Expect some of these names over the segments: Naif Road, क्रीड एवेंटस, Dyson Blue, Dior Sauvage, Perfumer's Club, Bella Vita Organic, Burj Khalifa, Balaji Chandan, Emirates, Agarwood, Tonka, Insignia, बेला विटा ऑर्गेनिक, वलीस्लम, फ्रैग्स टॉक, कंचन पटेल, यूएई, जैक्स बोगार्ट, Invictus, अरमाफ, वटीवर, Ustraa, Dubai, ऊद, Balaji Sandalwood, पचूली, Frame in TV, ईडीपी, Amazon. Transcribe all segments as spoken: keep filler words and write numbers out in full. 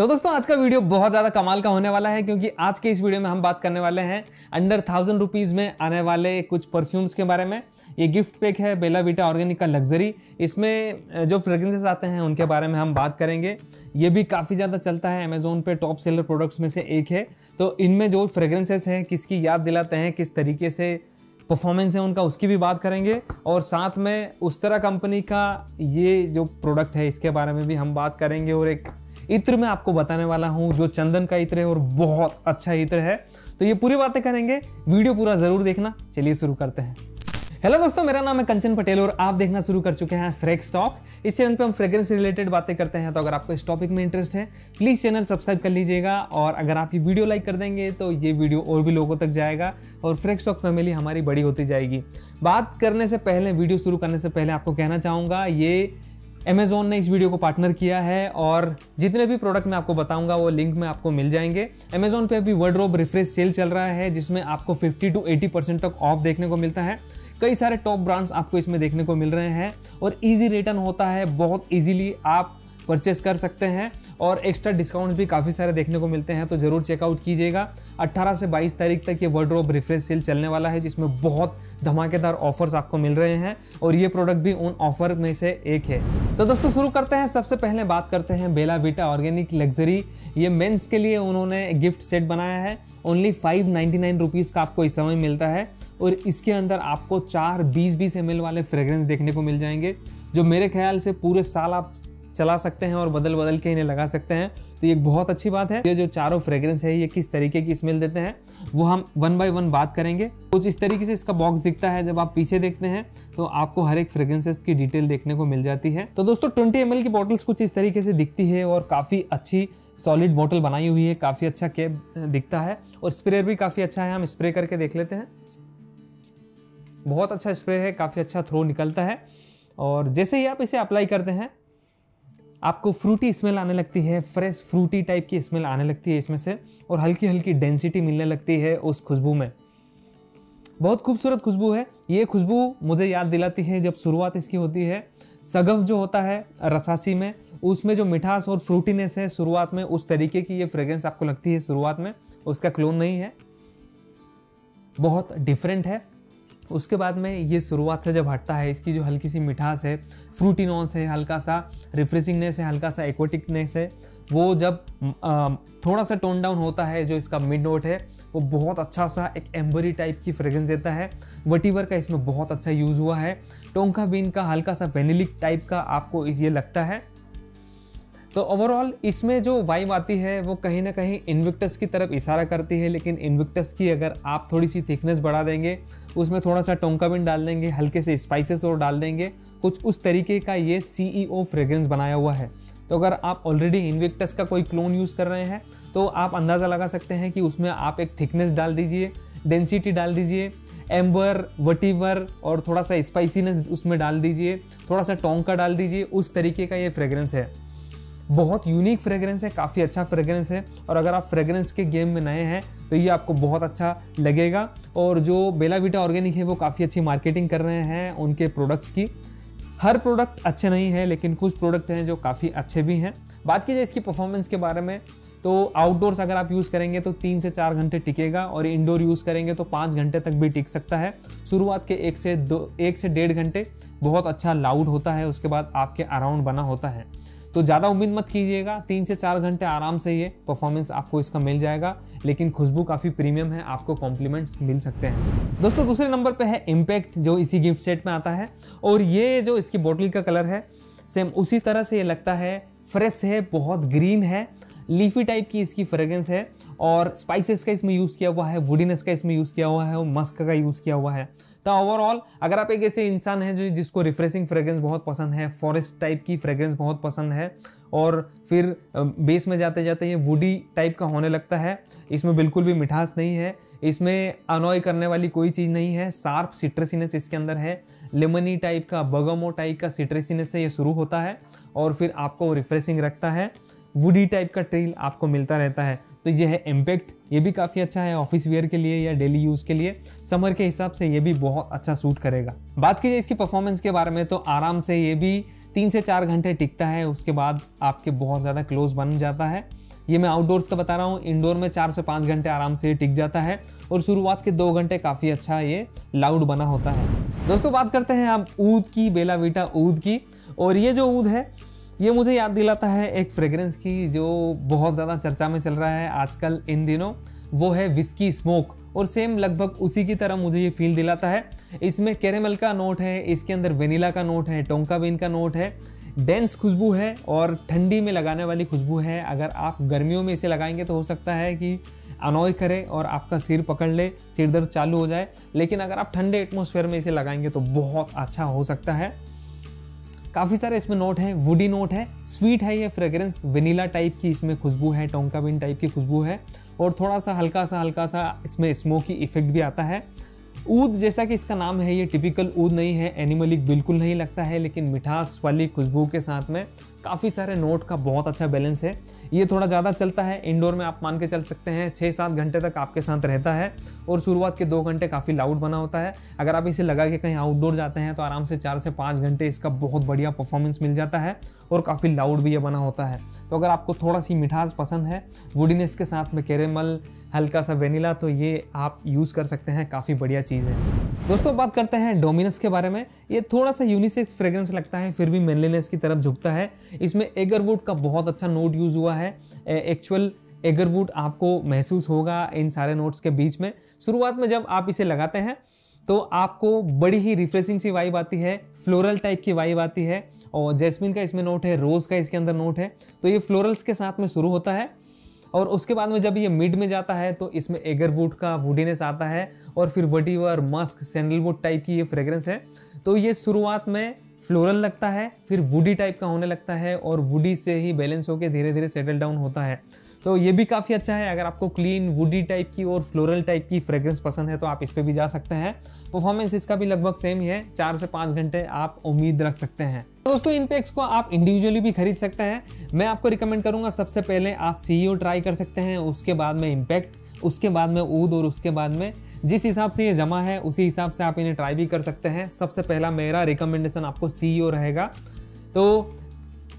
तो दोस्तों आज का वीडियो बहुत ज़्यादा कमाल का होने वाला है, क्योंकि आज के इस वीडियो में हम बात करने वाले हैं अंडर थाउजेंड रुपीज़ में आने वाले कुछ परफ्यूम्स के बारे में। ये गिफ्ट पैक है बेला विटा ऑर्गेनिक का लग्जरी, इसमें जो फ्रेग्रेंसेस आते हैं उनके बारे में हम बात करेंगे। ये भी काफ़ी ज़्यादा चलता है, अमेजोन पे टॉप सेलर प्रोडक्ट्स में से एक है। तो इनमें जो फ्रेग्रेंसेस हैं किसकी याद दिलाते हैं, किस तरीके से परफॉर्मेंस है उनका, उसकी भी बात करेंगे। और साथ में उस्तरा कंपनी का ये जो प्रोडक्ट है इसके बारे में भी हम बात करेंगे। और एक इत्र मैं आपको बताने वाला हूँ जो चंदन का इत्र है और बहुत अच्छा इत्र है। तो ये पूरी बातें करेंगे, वीडियो पूरा ज़रूर देखना। चलिए शुरू करते हैं। हेलो दोस्तों, मेरा नाम है कंचन पटेल और आप देखना शुरू कर चुके हैं फ्रैग्स टॉक। इस चैनल पे हम फ्रेग्रेंस से रिलेटेड बातें करते हैं। तो अगर आपको इस टॉपिक में इंटरेस्ट है प्लीज़ चैनल सब्सक्राइब कर लीजिएगा, और अगर आप ये वीडियो लाइक कर देंगे तो ये वीडियो और भी लोगों तक जाएगा और फ्रैग्स टॉक फैमिली हमारी बड़ी होती जाएगी। बात करने से पहले, वीडियो शुरू करने से पहले आपको कहना चाहूँगा, ये अमेज़ॉन ने इस वीडियो को पार्टनर किया है और जितने भी प्रोडक्ट मैं आपको बताऊंगा वो लिंक में आपको मिल जाएंगे। अमेज़ॉन पे अभी वार्डरोब रिफ्रेश सेल चल रहा है, जिसमें आपको पचास टू अस्सी परसेंट तक ऑफ देखने को मिलता है। कई सारे टॉप ब्रांड्स आपको इसमें देखने को मिल रहे हैं और ईजी रिटर्न होता है, बहुत ईजीली आप परचेस कर सकते हैं। और एक्स्ट्रा डिस्काउंट्स भी काफ़ी सारे देखने को मिलते हैं, तो ज़रूर चेकआउट कीजिएगा। अट्ठारह से बाईस तारीख तक ये वार्डरोब रिफ्रेश सेल चलने वाला है, जिसमें बहुत धमाकेदार ऑफर्स आपको मिल रहे हैं और ये प्रोडक्ट भी उन ऑफर में से एक है। तो दोस्तों शुरू करते हैं। सबसे पहले बात करते हैं बेला विटा ऑर्गेनिक लग्जरी। ये मेन्स के लिए उन्होंने गिफ्ट सेट बनाया है। Only five ninety nine rupees का आपको इस समय मिलता है और इसके अंदर आपको चार बीस बीस एम एल वाले फ्रेग्रेंस देखने को मिल जाएंगे, जो मेरे ख्याल से पूरे साल आप चला सकते हैं और बदल बदल के इन्हें लगा सकते हैं। तो ये बहुत अच्छी बात है। ये जो चारों फ्रेग्रेंस है ये किस तरीके की स्मेल देते हैं वो हम वन बाय वन बात करेंगे। कुछ इस तरीके से इसका बॉक्स दिखता है। जब आप पीछे देखते हैं तो आपको हर एक फ्रेग्रेंसेस की डिटेल देखने को मिल जाती है। तो दोस्तों बीस एम एल की बॉटल्स कुछ इस तरीके से दिखती है और काफ़ी अच्छी सॉलिड बॉटल बनाई हुई है, काफ़ी अच्छा कैप दिखता है और स्प्रेयर भी काफ़ी अच्छा है। हम स्प्रे करके देख लेते हैं। बहुत अच्छा स्प्रे है, काफ़ी अच्छा थ्रो निकलता है। और जैसे ही आप इसे अप्लाई करते हैं आपको फ्रूटी स्मेल आने लगती है, फ्रेश फ्रूटी टाइप की स्मेल आने लगती है इसमें से, और हल्की हल्की डेंसिटी मिलने लगती है उस खुशबू में। बहुत खूबसूरत खुशबू है। ये खुशबू मुझे याद दिलाती है, जब शुरुआत इसकी होती है सगफ जो होता है रसासी में, उसमें जो मिठास और फ्रूटीनेस है शुरुआत में, उस तरीके की ये फ्रेग्रेंस आपको लगती है शुरुआत में। उसका क्लोन नहीं है, बहुत डिफरेंट है। उसके बाद में ये शुरुआत से जब हटता है, इसकी जो हल्की सी मिठास है, फ्रूटी नॉन्स है, हल्का सा रिफ्रेशिंगनेस है, हल्का सा एक्वेटिकनेस है, वो जब थोड़ा सा टोन डाउन होता है, जो इसका मिड नोट है वो बहुत अच्छा सा एक एम्बरी टाइप की फ्रेग्रेंस देता है। वटीवर का इसमें बहुत अच्छा यूज़ हुआ है। टोंका बीन का हल्का सा वेनिलिक टाइप का आपको ये लगता है। तो ओवरऑल इसमें जो वाइब आती है वो कहीं ना कहीं इन्विक्टस की तरफ इशारा करती है, लेकिन इन्विक्टस की अगर आप थोड़ी सी थिकनेस बढ़ा देंगे, उसमें थोड़ा सा टोंका बिन डाल देंगे, हल्के से स्पाइसेस और डाल देंगे, कुछ उस तरीके का ये सीईओ फ्रेग्रेंस बनाया हुआ है। तो अगर आप ऑलरेडी इन्विक्टस का कोई क्लोन यूज़ कर रहे हैं तो आप अंदाज़ा लगा सकते हैं कि उसमें आप एक थिकनेस डाल दीजिए, डेंसिटी डाल दीजिए, एम्बर, वटीवर और थोड़ा सा स्पाइसीनेस उसमें डाल दीजिए, थोड़ा सा टोंका डाल दीजिए, उस तरीके का ये फ्रेग्रेंस है। बहुत यूनिक फ्रेग्रेंस है, काफ़ी अच्छा फ्रेग्रेंस है। और अगर आप फ्रेग्रेंस के गेम में नए हैं तो ये आपको बहुत अच्छा लगेगा। और जो बेला विटा ऑर्गेनिक है वो काफ़ी अच्छी मार्केटिंग कर रहे हैं उनके प्रोडक्ट्स की। हर प्रोडक्ट अच्छे नहीं है, लेकिन कुछ प्रोडक्ट हैं जो काफ़ी अच्छे भी हैं। बात की जाए इसकी परफॉर्मेंस के बारे में, तो आउटडोर्स अगर आप यूज़ करेंगे तो तीन से चार घंटे टिकेगा और इंडोर यूज़ करेंगे तो पाँच घंटे तक भी टिक सकता है। शुरुआत के एक से दो एक से डेढ़ घंटे बहुत अच्छा लाउड होता है, उसके बाद आपके अराउंड बना होता है। तो ज़्यादा उम्मीद मत कीजिएगा, तीन से चार घंटे आराम से ये परफॉर्मेंस आपको इसका मिल जाएगा, लेकिन खुशबू काफ़ी प्रीमियम है, आपको कॉम्प्लीमेंट्स मिल सकते हैं। दोस्तों दूसरे नंबर पे है इम्पैक्ट, जो इसी गिफ्ट सेट में आता है। और ये जो इसकी बोतल का कलर है सेम उसी तरह से ये लगता है, फ्रेश है, बहुत ग्रीन है, लीफी टाइप की इसकी फ्रेग्रेंस है और स्पाइसेस का इसमें यूज़ किया हुआ है, वुडीनेस का इसमें यूज़ किया हुआ है और मस्क का यूज़ किया हुआ है। तो ओवरऑल अगर आप एक ऐसे इंसान हैं जो जिसको रिफ्रेशिंग फ्रेग्रेंस बहुत पसंद है, फॉरेस्ट टाइप की फ्रेग्रेंस बहुत पसंद है, और फिर बेस में जाते जाते ये वुडी टाइप का होने लगता है। इसमें बिल्कुल भी मिठास नहीं है, इसमें अनॉय करने वाली कोई चीज़ नहीं है। शार्प सिट्रसीनेस इसके अंदर है, लेमनी टाइप का, बगमो टाइप का सिट्रसीनेस से ये शुरू होता है और फिर आपको रिफ्रेशिंग रखता है, वुडी टाइप का ट्रेल आपको मिलता रहता है। तो ये है इम्पैक्ट। ये भी काफ़ी अच्छा है ऑफिस वेयर के लिए या डेली यूज़ के लिए, समर के हिसाब से ये भी बहुत अच्छा सूट करेगा। बात की जाए इसकी परफॉर्मेंस के बारे में, तो आराम से ये भी तीन से चार घंटे टिकता है, उसके बाद आपके बहुत ज़्यादा क्लोज बन जाता है। ये मैं आउटडोर्स का बता रहा हूँ, इंडोर में चार से पाँच घंटे आराम से टिक जाता है और शुरुआत के दो घंटे काफ़ी अच्छा ये लाउड बना होता है। दोस्तों बात करते हैं अब ऊद की, बेला वीटा ऊद की। और ये जो ऊद है ये मुझे याद दिलाता है एक फ्रेगरेंस की जो बहुत ज़्यादा चर्चा में चल रहा है आजकल इन दिनों, वो है विस्की स्मोक। और सेम लगभग उसी की तरह मुझे ये फील दिलाता है। इसमें कैरेमल का नोट है, इसके अंदर वेनिला का नोट है, टोंका बीन का नोट है, डेंस खुशबू है और ठंडी में लगाने वाली खुशबू है। अगर आप गर्मियों में इसे लगाएंगे तो हो सकता है कि अनॉय करे और आपका सिर पकड़ ले, सिर दर्द चालू हो जाए, लेकिन अगर आप ठंडे एटमोसफेयर में इसे लगाएंगे तो बहुत अच्छा हो सकता है। काफ़ी सारे इसमें नोट हैं, वुडी नोट है, स्वीट है ये फ्रेगरेंस, वेनिला टाइप की इसमें खुशबू है, टोंका बीन टाइप की खुशबू है और थोड़ा सा हल्का सा हल्का सा इसमें स्मोकी इफेक्ट भी आता है। ऊद जैसा कि इसका नाम है ये टिपिकल ऊद नहीं है, एनिमलिक बिल्कुल नहीं लगता है, लेकिन मिठास वाली खुशबू के साथ में काफ़ी सारे नोट का बहुत अच्छा बैलेंस है। ये थोड़ा ज़्यादा चलता है, इंडोर में आप मान के चल सकते हैं छः सात घंटे तक आपके साथ रहता है और शुरुआत के दो घंटे काफ़ी लाउड बना होता है। अगर आप इसे लगा के कहीं आउटडोर जाते हैं तो आराम से चार से पाँच घंटे इसका बहुत बढ़िया परफॉर्मेंस मिल जाता है और काफ़ी लाउड भी ये बना होता है। तो अगर आपको थोड़ा सी मिठास पसंद है, वुडीनेस के साथ में कैरेमल, हल्का सा वेनिला, तो ये आप यूज़ कर सकते हैं, काफ़ी बढ़िया चीज़ है। दोस्तों बात करते हैं डोमिनस के बारे में। ये थोड़ा सा यूनिसेक्स फ्रेगरेंस लगता है, फिर भी मैनलीनेस की तरफ झुकता है। इसमें एगरवुड का बहुत अच्छा नोट यूज़ हुआ है। एक्चुअल एगरवुड आपको महसूस होगा इन सारे नोट्स के बीच में। शुरुआत में जब आप इसे लगाते हैं तो आपको बड़ी ही रिफ्रेशिंग सी वाइब आती है, फ्लोरल टाइप की वाइब आती है और जैस्मिन का इसमें नोट है, रोज़ का इसके अंदर नोट है। तो ये फ्लोरल्स के साथ में शुरू होता है और उसके बाद में जब ये मिड में जाता है तो इसमें एगरवुड का वुडीनेस आता है और फिर वटीवर, मस्क, सैंडलवुड टाइप की ये फ्रेगरेंस है। तो ये शुरुआत में फ्लोरल लगता है, फिर वुडी टाइप का होने लगता है और वुडी से ही बैलेंस होकर धीरे धीरे सेटल डाउन होता है। तो ये भी काफ़ी अच्छा है। अगर आपको क्लीन वुडी टाइप की और फ्लोरल टाइप की फ्रेगरेंस पसंद है तो आप इस पर भी जा सकते हैं। परफॉर्मेंस इसका भी लगभग सेम ही है, चार से पाँच घंटे आप उम्मीद रख सकते हैं। दोस्तों इन पैक्स को आप इंडिविजुअली भी खरीद सकते हैं। मैं आपको रिकमेंड करूंगा सबसे पहले आप सीईओ ट्राई कर सकते हैं, उसके बाद में इम्पैक्ट, उसके बाद में ऊद और उसके बाद में जिस हिसाब से ये जमा है उसी हिसाब से आप इन्हें ट्राई भी कर सकते हैं। सबसे पहला मेरा रिकमेंडेशन आपको सीईओ रहेगा, तो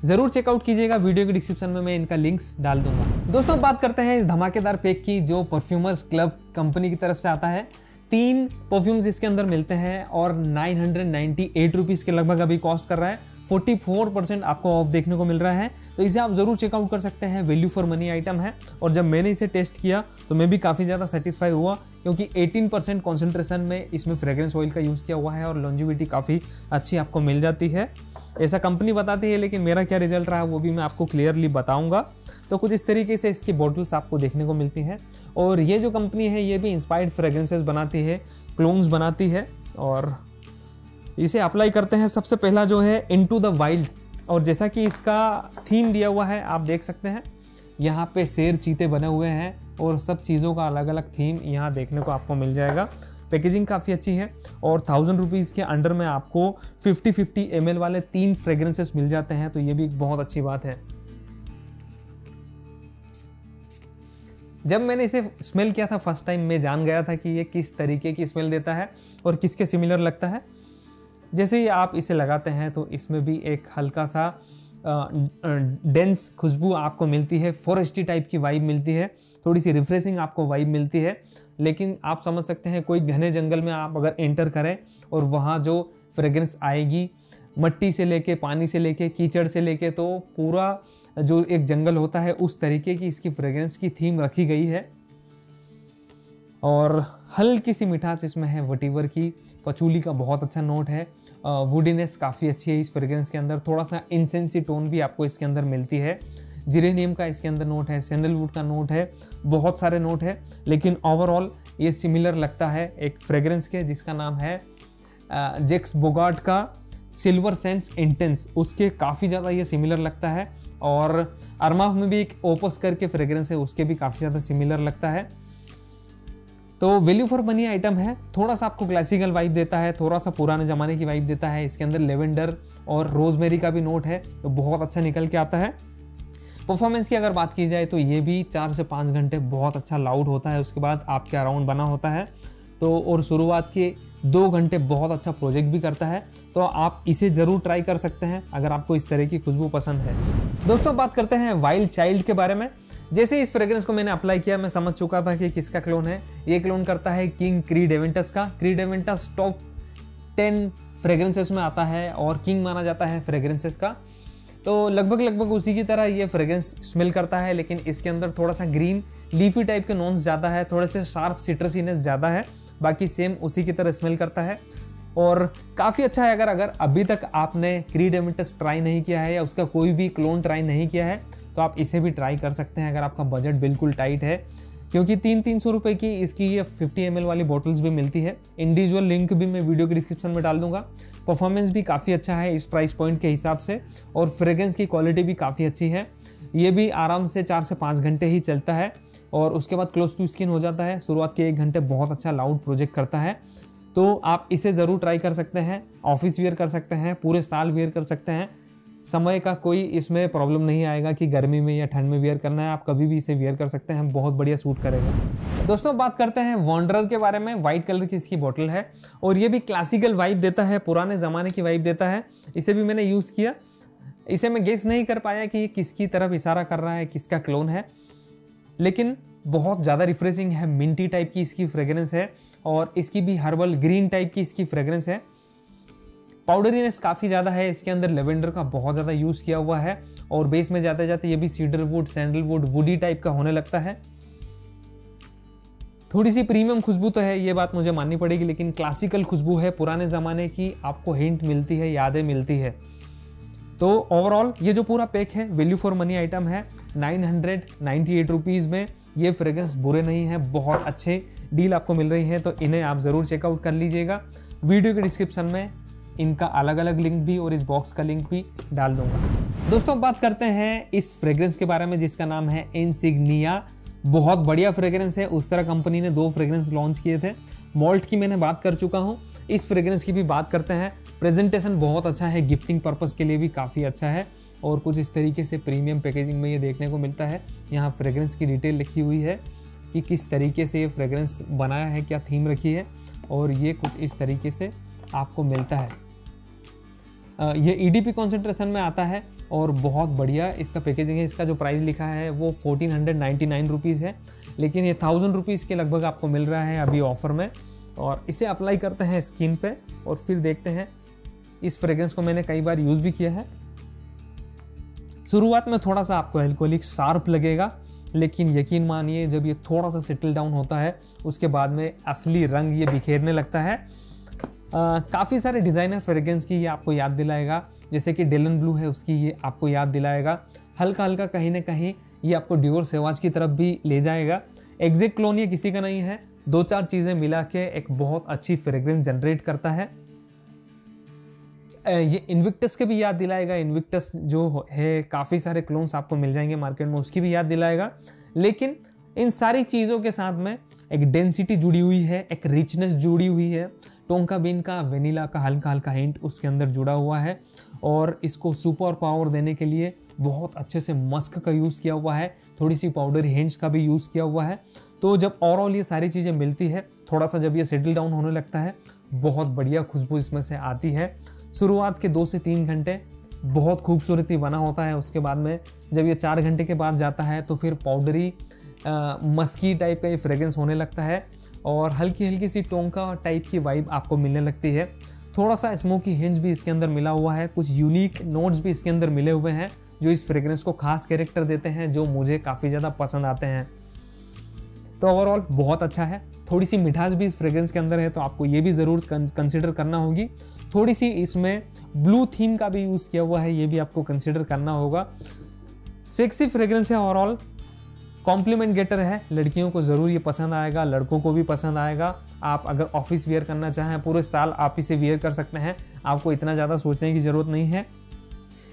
ज़रूर चेकआउट कीजिएगा। वीडियो के डिस्क्रिप्शन में मैं इनका लिंक्स डाल दूंगा। दोस्तों बात करते हैं इस धमाकेदार पैक की जो परफ्यूमर्स क्लब कंपनी की तरफ से आता है। तीन परफ्यूम्स इसके अंदर मिलते हैं और nine hundred ninety eight rupees के लगभग अभी कॉस्ट कर रहा है। फोर्टी फोर परसेंट आपको ऑफ देखने को मिल रहा है, तो इसे आप ज़रूर चेकआउट कर सकते हैं। वैल्यू फॉर मनी आइटम है और जब मैंने इसे टेस्ट किया तो मैं भी काफ़ी ज़्यादा सेटिस्फाई हुआ क्योंकि एटीन परसेंट कॉन्सेंट्रेशन में इसमें फ्रेगरेंस ऑयल का यूज़ किया हुआ है और लॉन्जिविटी काफ़ी अच्छी आपको मिल जाती है, ऐसा कंपनी बताती है। लेकिन मेरा क्या रिजल्ट रहा वो भी मैं आपको क्लियरली बताऊंगा। तो कुछ इस तरीके से इसकी बॉटल्स आपको देखने को मिलती हैं और ये जो कंपनी है ये भी इंस्पायर्ड फ्रेगरेंसेस बनाती है, क्लोन्स बनाती है और इसे अप्लाई करते हैं। सबसे पहला जो है इनटू द वाइल्ड, और जैसा कि इसका थीम दिया हुआ है आप देख सकते हैं, यहाँ पर शेर, चीते बने हुए हैं और सब चीज़ों का अलग अलग थीम यहाँ देखने को आपको मिल जाएगा। पैकेजिंग काफ़ी अच्छी है और थाउजेंड रुपीज़ के अंडर में आपको फिफ्टी फिफ्टी एम एल वाले तीन फ्रेगरेंसेस मिल जाते हैं, तो ये भी एक बहुत अच्छी बात है। जब मैंने इसे स्मेल किया था फर्स्ट टाइम मैं जान गया था कि ये किस तरीके की स्मेल देता है और किसके सिमिलर लगता है। जैसे ही आप इसे लगाते हैं तो इसमें भी एक हल्का सा डेंस खुशबू आपको मिलती है, फॉरेस्टी टाइप की वाइब मिलती है, थोड़ी सी रिफ्रेशिंग आपको वाइब मिलती है। लेकिन आप समझ सकते हैं कोई घने जंगल में आप अगर एंटर करें और वहाँ जो फ्रेगरेंस आएगी मिट्टी से लेके, पानी से लेके, कीचड़ से लेके, तो पूरा जो एक जंगल होता है उस तरीके की इसकी फ्रेगरेंस की थीम रखी गई है। और हल्की सी मिठास इसमें है वटीवर की, पचूली का बहुत अच्छा नोट है, वुडीनेस काफ़ी अच्छी है इस फ्रेगरेंस के अंदर, थोड़ा सा इंसेंसी टोन भी आपको इसके अंदर मिलती है, जिरेनियम का इसके अंदर नोट है, सैंडलवुड का नोट है, बहुत सारे नोट है। लेकिन ओवरऑल ये सिमिलर लगता है एक फ्रेगरेंस के जिसका नाम है जैक्स बोगार्ट का सिल्वर सेंट्स इंटेंस, उसके काफ़ी ज़्यादा ये सिमिलर लगता है। और अरमाफ में भी एक ओपस करके फ्रेगरेंस है, उसके भी काफ़ी ज़्यादा सिमिलर लगता है। तो वैल्यू फॉर मनी आइटम है, थोड़ा सा आपको क्लासिकल वाइब देता है, थोड़ा सा पुराने ज़माने की वाइब देता है। इसके अंदर लेवेंडर और रोजमेरी का भी नोट है, तो बहुत अच्छा निकल के आता है। परफॉर्मेंस की अगर बात की जाए तो ये भी चार से पाँच घंटे बहुत अच्छा लाउड होता है, उसके बाद आपके अराउंड बना होता है तो, और शुरुआत के दो घंटे बहुत अच्छा प्रोजेक्ट भी करता है। तो आप इसे ज़रूर ट्राई कर सकते हैं अगर आपको इस तरह की खुशबू पसंद है। दोस्तों बात करते हैं वाइल्ड चाइल्ड के बारे में। जैसे इस फ्रेग्रेंस को मैंने अप्लाई किया मैं समझ चुका था कि किसका क्लोन है। ये क्लोन करता है किंग क्रीड एवेंटस का। क्रीड एवेंटस top ten fragrances में आता है और किंग माना जाता है फ्रेग्रेंसेस का। तो लगभग लगभग उसी की तरह ये फ्रेग्रेंस स्मेल करता है, लेकिन इसके अंदर थोड़ा सा ग्रीन लीफी टाइप के नोन्स ज़्यादा है, थोड़े से शार्प सिट्रसीनेस ज़्यादा है, बाकी सेम उसी की तरह स्मेल करता है और काफ़ी अच्छा है। अगर अगर अभी तक आपने क्रीड एवेंटस ट्राई नहीं किया है या उसका कोई भी क्लोन ट्राई नहीं किया है तो आप इसे भी ट्राई कर सकते हैं अगर आपका बजट बिल्कुल टाइट है, क्योंकि तीन तीन सौ रुपये की इसकी ये पचास एम एल वाली बॉटल्स भी मिलती है। इंडिविजुअल लिंक भी मैं वीडियो के डिस्क्रिप्शन में डाल दूंगा। परफॉर्मेंस भी काफ़ी अच्छा है इस प्राइस पॉइंट के हिसाब से और फ्रेग्रेंस की क्वालिटी भी काफ़ी अच्छी है। ये भी आराम से चार से पाँच घंटे ही चलता है और उसके बाद क्लोज टू स्किन हो जाता है। शुरुआत के एक घंटे बहुत अच्छा लाउड प्रोजेक्ट करता है, तो आप इसे ज़रूर ट्राई कर सकते हैं। ऑफिस वेयर कर सकते हैं, पूरे साल वेयर कर सकते हैं। समय का कोई इसमें प्रॉब्लम नहीं आएगा कि गर्मी में या ठंड में वेयर करना है, आप कभी भी इसे वेयर कर सकते हैं, बहुत बढ़िया सूट करेगा। दोस्तों बात करते हैं वॉन्डरर के बारे में। वाइट कलर की इसकी बॉटल है और ये भी क्लासिकल वाइब देता है, पुराने ज़माने की वाइब देता है। इसे भी मैंने यूज़ किया। इसे मैं गेस नहीं कर पाया कि ये किसकी तरफ इशारा कर रहा है, किसका क्लोन है, लेकिन बहुत ज़्यादा रिफ्रेशिंग है। मिंटी टाइप की इसकी फ्रेग्रेंस है और इसकी भी हर्बल ग्रीन टाइप की इसकी फ्रेग्रेंस है। पाउडरीनेस काफ़ी ज़्यादा है, इसके अंदर लेवेंडर का बहुत ज़्यादा यूज़ किया हुआ है और बेस में जाते जाते ये भी cedar would, sandalwood, woody type का होने लगता है। थोड़ी सी प्रीमियम खुशबू तो है, ये बात मुझे माननी पड़ेगी, लेकिन क्लासिकल खुशबू है, पुराने ज़माने की आपको हिंट मिलती है, यादें मिलती है। तो ओवरऑल ये जो पूरा पैक है वैल्यू फॉर मनी आइटम है। Nine hundred ninety eight rupees में ये फ्रेग्रेंस बुरे नहीं है, बहुत अच्छे डील आपको मिल रही है, तो इन्हें आप ज़रूर चेकआउट कर लीजिएगा। वीडियो के डिस्क्रिप्शन में इनका अलग अलग लिंक भी और इस बॉक्स का लिंक भी डाल दूंगा। दोस्तों बात करते हैं इस फ्रेग्रेंस के बारे में जिसका नाम है इंसिग्निया। बहुत बढ़िया फ्रेग्रेंस है। उस्तरा कंपनी ने दो फ्रेग्रेंस लॉन्च किए थे। मॉल्ट की मैंने बात कर चुका हूँ, इस फ्रेग्रेंस की भी बात करते हैं। प्रेजेंटेशन बहुत अच्छा है, गिफ्टिंग पर्पज़ के लिए भी काफ़ी अच्छा है और कुछ इस तरीके से प्रीमियम पैकेजिंग में ये देखने को मिलता है। यहाँ फ्रेग्रेंस की डिटेल लिखी हुई है कि किस तरीके से ये फ्रेग्रेंस बनाया है, क्या थीम रखी है, और ये कुछ इस तरीके से आपको मिलता है। ये ईडीपी कंसंट्रेशन में आता है और बहुत बढ़िया इसका पैकेजिंग है। इसका जो प्राइस लिखा है वो fourteen hundred ninety nine rupees है, लेकिन ये थाउजेंड रुपीज़ के लगभग आपको मिल रहा है अभी ऑफर में। और इसे अप्लाई करते हैं स्किन पे और फिर देखते हैं। इस फ्रेग्रेंस को मैंने कई बार यूज़ भी किया है। शुरुआत में थोड़ा सा आपको एल्कोहलिक शार्प लगेगा, लेकिन यकीन मानिए जब ये थोड़ा सा सेटल डाउन होता है उसके बाद में असली रंग ये बिखेरने लगता है। Uh, काफ़ी सारे डिज़ाइनर फ्रेग्रेंस की ये आपको याद दिलाएगा, जैसे कि डेलन ब्लू है उसकी ये आपको याद दिलाएगा। हल्का हल्का कहीं ना कहीं ये आपको डियोर सेवाज की तरफ भी ले जाएगा। एग्जैक्ट क्लोन ये किसी का नहीं है, दो चार चीज़ें मिला के एक बहुत अच्छी फ्रेग्रेंस जनरेट करता है। ये इन्विक्टस के भी याद दिलाएगा, इन्विक्टस जो है काफ़ी सारे क्लोन्स आपको मिल जाएंगे मार्केट में, उसकी भी याद दिलाएगा। लेकिन इन सारी चीज़ों के साथ में एक डेंसिटी जुड़ी हुई है, एक रिचनेस जुड़ी हुई है। टोंका बीन का वेनिला का हल्का हल्का हिंट उसके अंदर जुड़ा हुआ है और इसको सुपर पावर देने के लिए बहुत अच्छे से मस्क का यूज़ किया हुआ है, थोड़ी सी पाउडर हिंट्स का भी यूज़ किया हुआ है। तो जब ओवरऑल ये सारी चीज़ें मिलती है, थोड़ा सा जब ये सेटल डाउन होने लगता है, बहुत बढ़िया खुशबू इसमें से आती है। शुरुआत के दो से तीन घंटे बहुत खूबसूरती बना होता है, उसके बाद में जब ये चार घंटे के बाद जाता है तो फिर पाउडरी मस्की टाइप का ये फ्रेग्रेंस होने लगता है और हल्की हल्की सी टोंका टाइप की वाइब आपको मिलने लगती है। थोड़ा सा स्मोकी हिंट्स भी इसके अंदर मिला हुआ है, कुछ यूनिक नोट्स भी इसके अंदर मिले हुए हैं जो इस फ्रेग्रेंस को खास कैरेक्टर देते हैं, जो मुझे काफ़ी ज़्यादा पसंद आते हैं। तो ओवरऑल बहुत अच्छा है। थोड़ी सी मिठास भी इस फ्रेग्रेंस के अंदर है, तो आपको ये भी ज़रूर कंसिडर करना होगी। थोड़ी सी इसमें ब्लू थीम का भी यूज़ किया हुआ है, ये भी आपको कंसिडर करना होगा। सेक्सी फ्रेग्रेंस है, ओवरऑल कॉम्प्लीमेंट गेटर है। लड़कियों को ज़रूर ये पसंद आएगा, लड़कों को भी पसंद आएगा। आप अगर ऑफिस वेयर करना चाहें पूरे साल आप इसे वेयर कर सकते हैं, आपको इतना ज़्यादा सोचने की ज़रूरत नहीं है।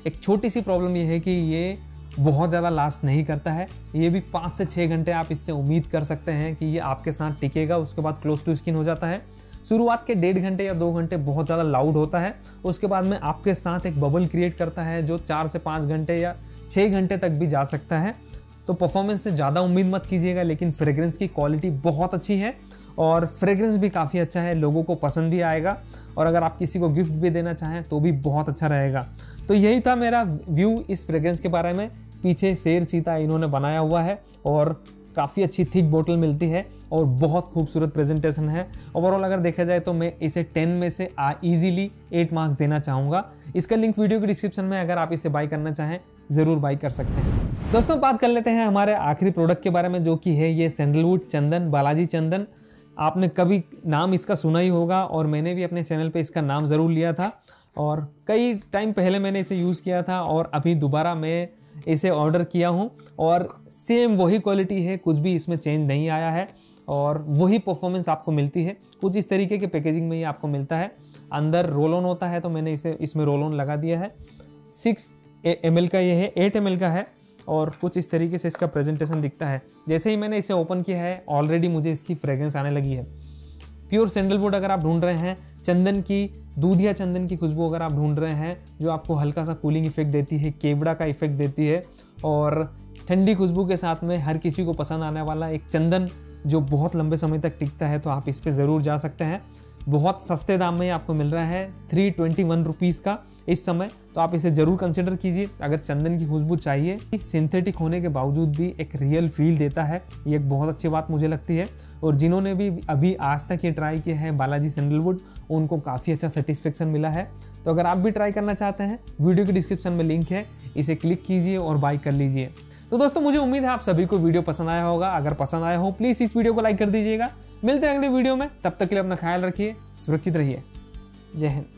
एक छोटी सी प्रॉब्लम ये है कि ये बहुत ज़्यादा लास्ट नहीं करता है। ये भी पाँच से छः घंटे आप इससे उम्मीद कर सकते हैं कि ये आपके साथ टिकेगा। उसके बाद क्लोज टू स्किन हो जाता है। शुरुआत के डेढ़ घंटे या दो घंटे बहुत ज़्यादा लाउड होता है, उसके बाद में आपके साथ एक बबल क्रिएट करता है जो चार से पाँच घंटे या छः घंटे तक भी जा सकता है। तो परफॉर्मेंस से ज़्यादा उम्मीद मत कीजिएगा, लेकिन फ्रेग्रेंस की क्वालिटी बहुत अच्छी है और फ्रेग्रेंस भी काफ़ी अच्छा है, लोगों को पसंद भी आएगा और अगर आप किसी को गिफ्ट भी देना चाहें तो भी बहुत अच्छा रहेगा। तो यही था मेरा व्यू इस फ्रेग्रेंस के बारे में। पीछे शेर चीता इन्होंने बनाया हुआ है और काफ़ी अच्छी थिक बोतल मिलती है और बहुत खूबसूरत प्रेजेंटेशन है। ओवरऑल अगर देखा जाए तो मैं इसे टेन में से ईजिली एट मार्क्स देना चाहूँगा। इसका लिंक वीडियो के डिस्क्रिप्शन में, अगर आप इसे बाई करना चाहें ज़रूर बाई कर सकते हैं। दोस्तों बात कर लेते हैं हमारे आखिरी प्रोडक्ट के बारे में, जो कि है ये सैंडलवुड चंदन, बालाजी चंदन। आपने कभी नाम इसका सुना ही होगा और मैंने भी अपने चैनल पे इसका नाम ज़रूर लिया था और कई टाइम पहले मैंने इसे यूज़ किया था और अभी दोबारा मैं इसे ऑर्डर किया हूँ और सेम वही क्वालिटी है, कुछ भी इसमें चेंज नहीं आया है और वही परफॉर्मेंस आपको मिलती है। कुछ इस तरीके के पैकेजिंग में ये आपको मिलता है। अंदर रोल ऑन होता है तो मैंने इसे इसमें रोल ऑन लगा दिया है। सिक्स एम एल का ये है, एट एम एल का है और कुछ इस तरीके से इसका प्रेजेंटेशन दिखता है। जैसे ही मैंने इसे ओपन किया है ऑलरेडी मुझे इसकी फ्रेग्रेंस आने लगी है। प्योर सैंडलवुड अगर आप ढूंढ रहे हैं, चंदन की, दूधिया चंदन की खुशबू अगर आप ढूंढ रहे हैं जो आपको हल्का सा कूलिंग इफेक्ट देती है, केवड़ा का इफेक्ट देती है और ठंडी खुशबू के साथ में हर किसी को पसंद आने वाला एक चंदन जो बहुत लंबे समय तक टिकता है, तो आप इस पर ज़रूर जा सकते हैं। बहुत सस्ते दाम में आपको मिल रहा है थ्री ट्वेंटी वन रुपीज़ का इस समय, तो आप इसे ज़रूर कंसिडर कीजिए अगर चंदन की खुशबू चाहिए। सिंथेटिक होने के बावजूद भी एक रियल फील देता है, ये एक बहुत अच्छी बात मुझे लगती है। और जिन्होंने भी अभी आज तक ये ट्राई किया है बालाजी सैंडलवुड, उनको काफ़ी अच्छा सेटिस्फेक्शन मिला है। तो अगर आप भी ट्राई करना चाहते हैं, वीडियो के डिस्क्रिप्शन में लिंक है, इसे क्लिक कीजिए और बाय कर लीजिए। तो दोस्तों मुझे उम्मीद है आप सभी को वीडियो पसंद आया होगा। अगर पसंद आया हो प्लीज़ इस वीडियो को लाइक कर दीजिएगा। मिलते हैं अगले वीडियो में, तब तक के लिए अपना ख्याल रखिए, सुरक्षित रहिए, जय हिंद।